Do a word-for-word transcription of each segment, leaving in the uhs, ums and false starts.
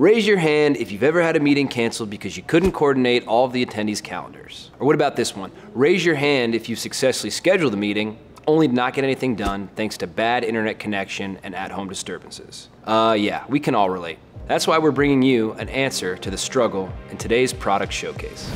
Raise your hand if you've ever had a meeting canceled because you couldn't coordinate all of the attendees' calendars. Or what about this one? Raise your hand if you successfully scheduled the meeting, only to not get anything done thanks to bad internet connection and at-home disturbances. Uh, yeah, we can all relate. That's why we're bringing you an answer to the struggle in today's product showcase.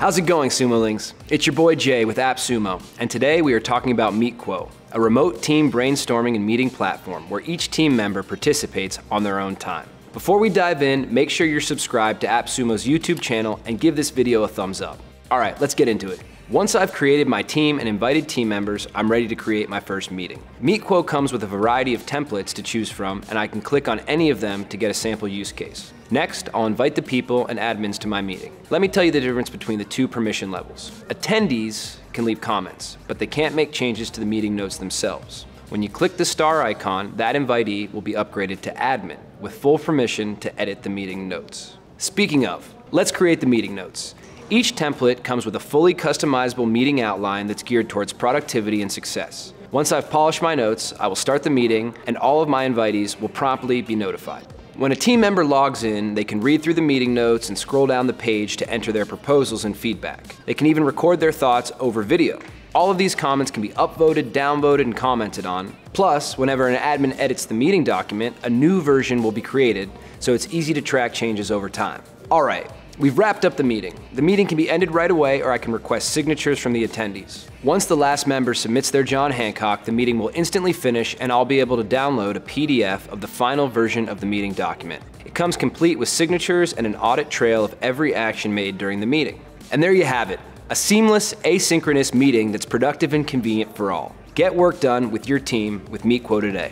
How's it going, Sumolings? It's your boy Jay with AppSumo, and today we are talking about MeetQuo, a remote team brainstorming and meeting platform where each team member participates on their own time. Before we dive in, make sure you're subscribed to AppSumo's YouTube channel and give this video a thumbs up. All right, let's get into it. Once I've created my team and invited team members, I'm ready to create my first meeting. MeetQuo comes with a variety of templates to choose from, and I can click on any of them to get a sample use case. Next, I'll invite the people and admins to my meeting. Let me tell you the difference between the two permission levels. Attendees can leave comments, but they can't make changes to the meeting notes themselves. When you click the star icon, that invitee will be upgraded to admin with full permission to edit the meeting notes. Speaking of, let's create the meeting notes. Each template comes with a fully customizable meeting outline that's geared towards productivity and success. Once I've polished my notes, I will start the meeting and all of my invitees will promptly be notified. When a team member logs in, they can read through the meeting notes and scroll down the page to enter their proposals and feedback. They can even record their thoughts over video. All of these comments can be upvoted, downvoted, and commented on. Plus, whenever an admin edits the meeting document, a new version will be created, so it's easy to track changes over time. All right. We've wrapped up the meeting. The meeting can be ended right away, or I can request signatures from the attendees. Once the last member submits their John Hancock, the meeting will instantly finish and I'll be able to download a P D F of the final version of the meeting document. It comes complete with signatures and an audit trail of every action made during the meeting. And there you have it, a seamless, asynchronous meeting that's productive and convenient for all. Get work done with your team with MeetQuo today.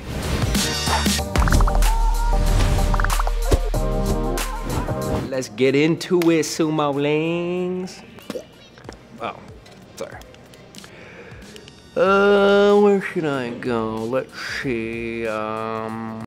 Let's get into it, Sumolings. Oh, sorry. Uh, where should I go? Let's see, um...